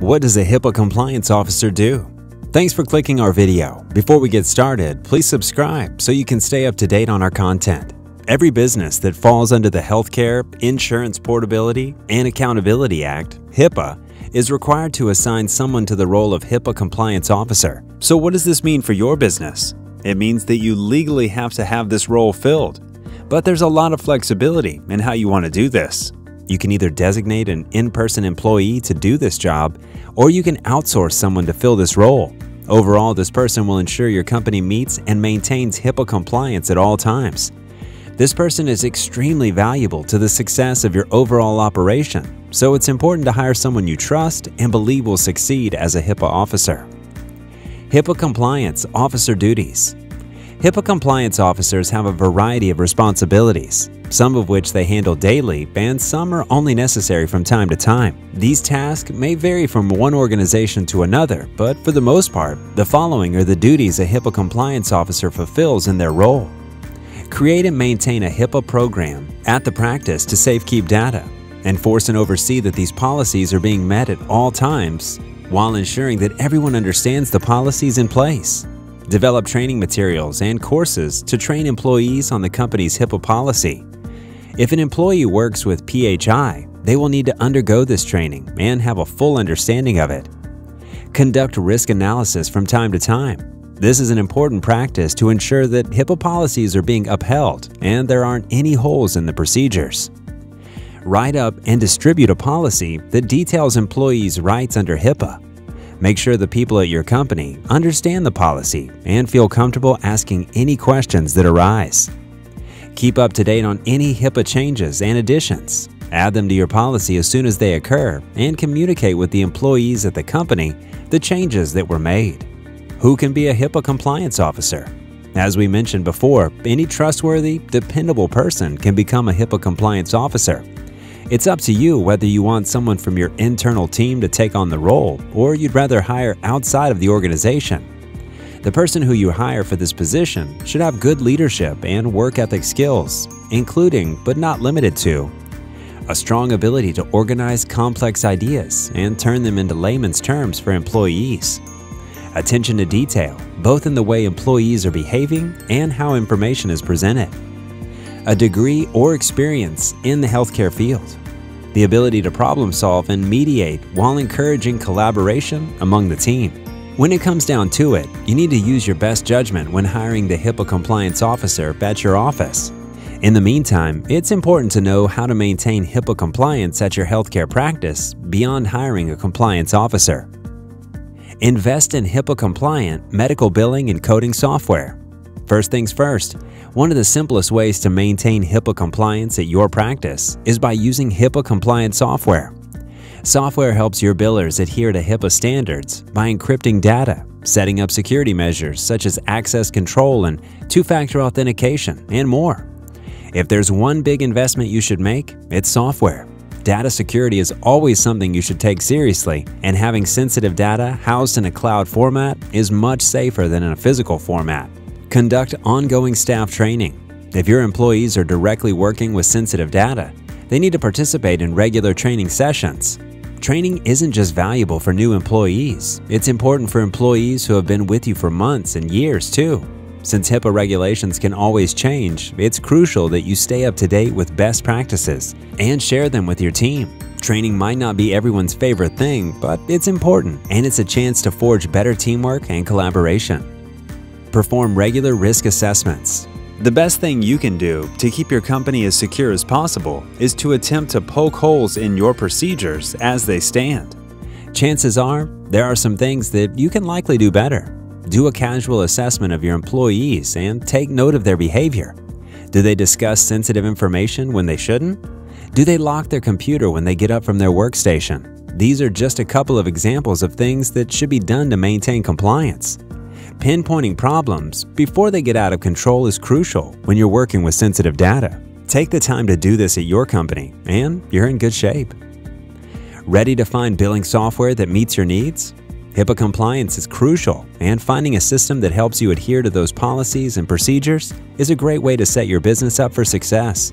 What does a HIPAA compliance officer do? Thanks for clicking our video. Before we get started, please subscribe so you can stay up to date on our content. Every business that falls under the Healthcare, Insurance Portability, and Accountability Act, HIPAA, is required to assign someone to the role of HIPAA compliance officer. So what does this mean for your business? It means that you legally have to have this role filled. But there's a lot of flexibility in how you want to do this. You can either designate an in-person employee to do this job, or you can outsource someone to fill this role. Overall, this person will ensure your company meets and maintains HIPAA compliance at all times. This person is extremely valuable to the success of your overall operation, so it's important to hire someone you trust and believe will succeed as a HIPAA officer. HIPAA compliance officer duties. HIPAA compliance officers have a variety of responsibilities, some of which they handle daily and some are only necessary from time to time. These tasks may vary from one organization to another, but for the most part, the following are the duties a HIPAA compliance officer fulfills in their role. Create and maintain a HIPAA program at the practice to safekeep data. Enforce and oversee that these policies are being met at all times while ensuring that everyone understands the policies in place. Develop training materials and courses to train employees on the company's HIPAA policy. If an employee works with PHI, they will need to undergo this training and have a full understanding of it. Conduct risk analysis from time to time. This is an important practice to ensure that HIPAA policies are being upheld and there aren't any holes in the procedures. Write up and distribute a policy that details employees' rights under HIPAA. Make sure the people at your company understand the policy and feel comfortable asking any questions that arise. Keep up to date on any HIPAA changes and additions. Add them to your policy as soon as they occur and communicate with the employees at the company the changes that were made. Who can be a HIPAA compliance officer? As we mentioned before, any trustworthy, dependable person can become a HIPAA compliance officer. It's up to you whether you want someone from your internal team to take on the role or you'd rather hire outside of the organization. The person who you hire for this position should have good leadership and work ethic skills, including but not limited to a strong ability to organize complex ideas and turn them into layman's terms for employees, attention to detail, both in the way employees are behaving and how information is presented, a degree or experience in the healthcare field, the ability to problem solve and mediate while encouraging collaboration among the team. When it comes down to it, you need to use your best judgment when hiring the HIPAA compliance officer at your office. In the meantime, it's important to know how to maintain HIPAA compliance at your healthcare practice beyond hiring a compliance officer. Invest in HIPAA-compliant medical billing and coding software. First things first, one of the simplest ways to maintain HIPAA compliance at your practice is by using HIPAA-compliant software. Software helps your billers adhere to HIPAA standards by encrypting data, setting up security measures such as access control and two-factor authentication, and more. If there's one big investment you should make, it's software. Data security is always something you should take seriously, and having sensitive data housed in a cloud format is much safer than in a physical format. Conduct ongoing staff training. If your employees are directly working with sensitive data, they need to participate in regular training sessions. Training isn't just valuable for new employees. It's important for employees who have been with you for months and years too. Since HIPAA regulations can always change, it's crucial that you stay up to date with best practices and share them with your team. Training might not be everyone's favorite thing, but it's important, and it's a chance to forge better teamwork and collaboration. Perform regular risk assessments. The best thing you can do to keep your company as secure as possible is to attempt to poke holes in your procedures as they stand. Chances are, there are some things that you can likely do better. Do a casual assessment of your employees and take note of their behavior. Do they discuss sensitive information when they shouldn't? Do they lock their computer when they get up from their workstation? These are just a couple of examples of things that should be done to maintain compliance. Pinpointing problems before they get out of control is crucial when you're working with sensitive data. Take the time to do this at your company, and you're in good shape. Ready to find billing software that meets your needs? HIPAA compliance is crucial, and finding a system that helps you adhere to those policies and procedures is a great way to set your business up for success.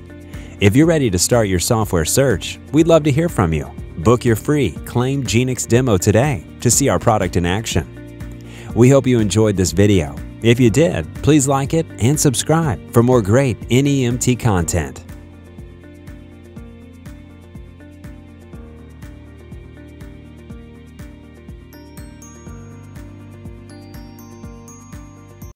If you're ready to start your software search, we'd love to hear from you. Book your free ClaimGenix demo today to see our product in action. We hope you enjoyed this video. If you did, please like it and subscribe for more great NEMT content.